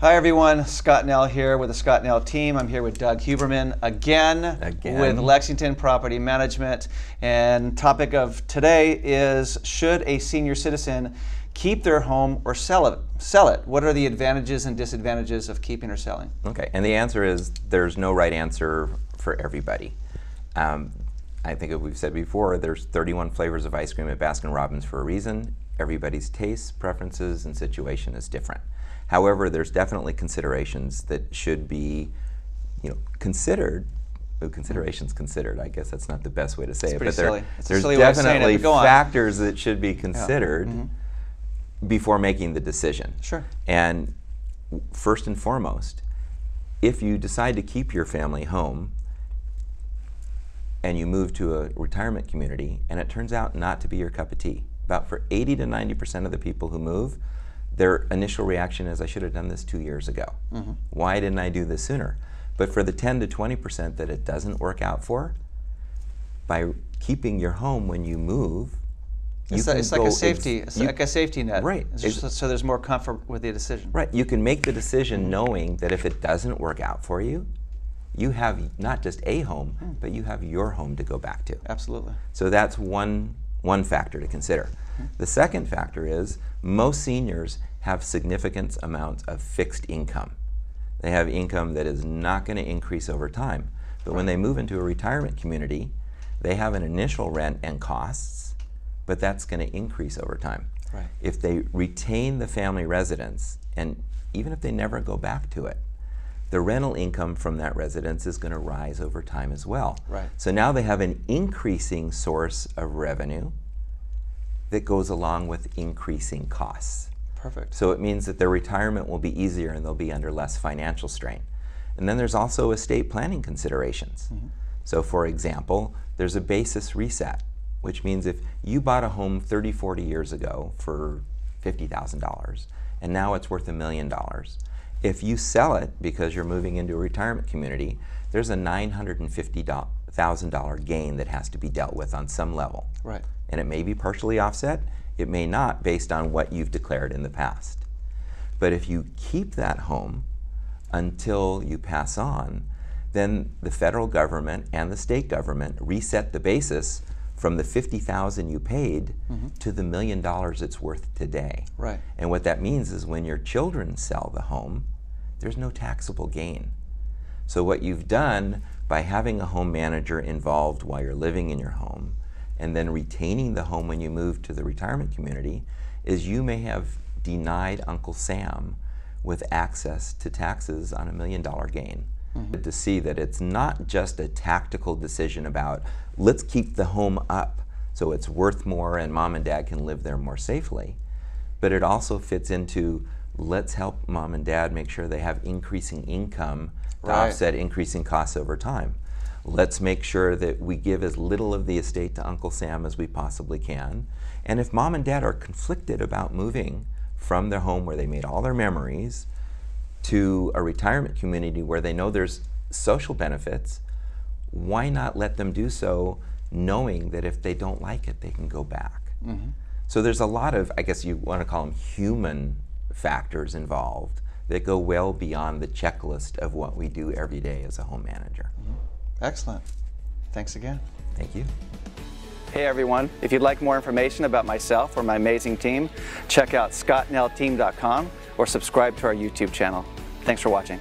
Hi everyone, Scott Nell here with the Scott Nell Team. I'm here with Doug Huberman again with Lexington Property Management. And topic of today is, should a senior citizen keep their home or sell it? What are the advantages and disadvantages of keeping or selling? Okay, and the answer is there's no right answer for everybody. I think we've said before, there's 31 flavors of ice cream at Baskin Robbins for a reason. Everybody's tastes, preferences, and situation is different. However, there's definitely considerations that should be, considered. Considerations considered. I guess that's not the best way to say it. But there's definitely factors that should be considered before making the decision. Sure. And first and foremost, if you decide to keep your family home and you move to a retirement community and it turns out not to be your cup of tea, about for 80 to 90% of the people who move, their initial reaction is, I should have done this 2 years ago. Mm-hmm. Why didn't I do this sooner? But for the 10 to 20% that it doesn't work out for, by keeping your home when you move, it's like a safety net. Right. So there's more comfort with the decision. Right. You can make the decision knowing that if it doesn't work out for you, you have not just a home, but you have your home to go back to. Absolutely. So that's one factor to consider. The second factor is most seniors have significant amounts of fixed income. They have income that is not going to increase over time. But when they move into a retirement community, they have an initial rent and costs, but that's going to increase over time. Right. If they retain the family residence, and even if they never go back to it, the rental income from that residence is going to rise over time as well. Right. So now they have an increasing source of revenue that goes along with increasing costs. Perfect. So it means that their retirement will be easier and they'll be under less financial strain. And then there's also estate planning considerations. Mm-hmm. So for example, there's a basis reset, which means if you bought a home 30, 40 years ago for $50,000 and now it's worth $1 million, if you sell it because you're moving into a retirement community, there's a $950,000 gain that has to be dealt with on some level. Right. And it may be partially offset, it may not, based on what you've declared in the past. But if you keep that home until you pass on, then the federal government and the state government reset the basis from the $50,000 you paid to the $1 million it's worth today. Right. And what that means is when your children sell the home, there's no taxable gain. So what you've done by having a home manager involved while you're living in your home and then retaining the home when you move to the retirement community is you may have denied Uncle Sam with access to taxes on $1 million gain. But to see that it's not just a tactical decision about let's keep the home up so it's worth more and mom and dad can live there more safely, but it also fits into let's help mom and dad make sure they have increasing income to offset increasing costs over time. Let's make sure that we give as little of the estate to Uncle Sam as we possibly can. And if mom and dad are conflicted about moving from their home where they made all their memories to a retirement community where they know there's social benefits, why not let them do so knowing that if they don't like it, they can go back? So there's a lot of, I guess you want to call them human factors involved that go well beyond the checklist of what we do every day as a home manager. Excellent. Thanks again. Thank you. Hey everyone, if you'd like more information about myself or my amazing team, check out scottnellteam.com or subscribe to our YouTube channel. Thanks for watching.